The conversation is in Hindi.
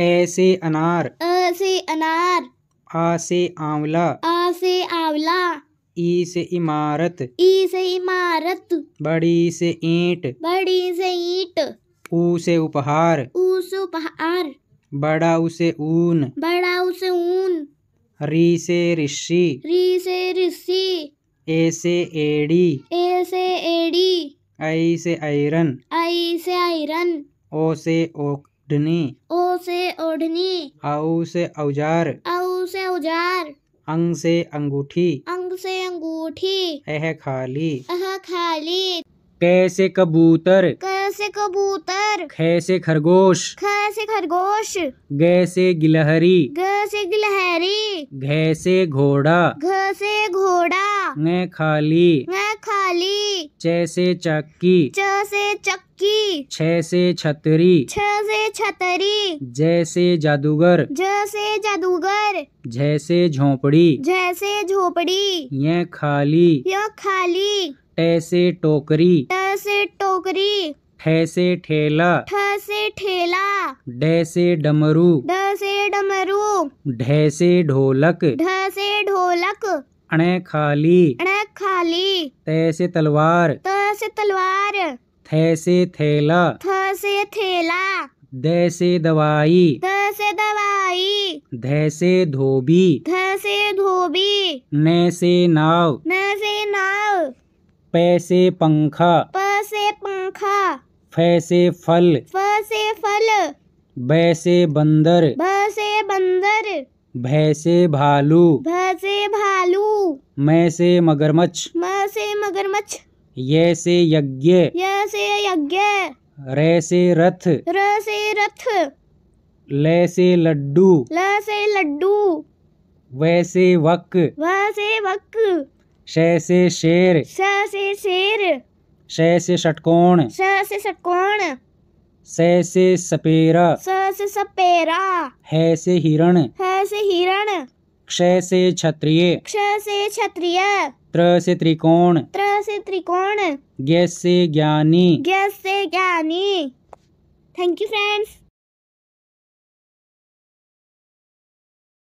ए से अनार, अ से अनार। आ से आंवला, आ से आंवला। ई से इमारत, ई से इमारत। बड़ी से ईंट, बड़ी से ईंट। ऊ से उपहार, ऊ से उपहार। बड़ा उसे ऊन, बड़ा उसे ऊन। री से ऋषि, री से ऋषि। ए से एड़ी, ए से एड़ी। आई से आयरन, आई से आयरन। ओ से ओढ़नी, ओ से ओढ़नी। आऊ से औजार, आऊ से औजार। अंग से अंगूठी, अंग से अंगूठी। अह खाली, अह खाली। क से कबूतर, क से कबूतर। ख से खरगोश, ख से खरगोश। ग से गिलहरी, ग से गिलहरी। घ से घोड़ा, घ से घोड़ा। ङ खाली, ङ खाली। च से चक्की, च से चक्की। छ से छतरी, छ से छतरी। जैसे जादूगर, जैसे जादूगर। जैसे झोपड़ी, जैसे झोपड़ी। यह खाली, यह खाली। टे से टोकरी, टे से टोकरी। ठे से ठेला, ठे से ठेला। डे से डमरू, डे से डमरू। ढे से ढोलक, ढे से ढोलक। अणे खाली, अणे खाली। ते से तलवार, ते से तलवार। थे से थैला, थ से थैला। दे से दवाई, द से दवाई। धे से धोबी, ध से धोबी। ने से नाव, न से नाव। पे से पंखा, प से पंखा। फे से फल, फ से फल। बे से बंदर, ब से बंदर। भय से भालू, भ से भालू। मैं से मगरमच्छ, म से मगरमच्छ। ये से यज्ञ, ये से यज्ञ। रे से रथ, र से रथ। ले से लड्डू, ल से लड्डू। वैसे वक, व से वक। शे से शेर, श से शेर। शे से षटकोण, श से षटकोण। से से सपेरा, स से सपेरा। है से हिरण, ह से हिरण। क्षय से क्षत्रिय, क्षय से क्षत्रिय। त्र से त्रिकोण, त्र से त्रिकोण। ज्ञ से ज्ञानी, ज्ञ से ज्ञानी। Thank you friends.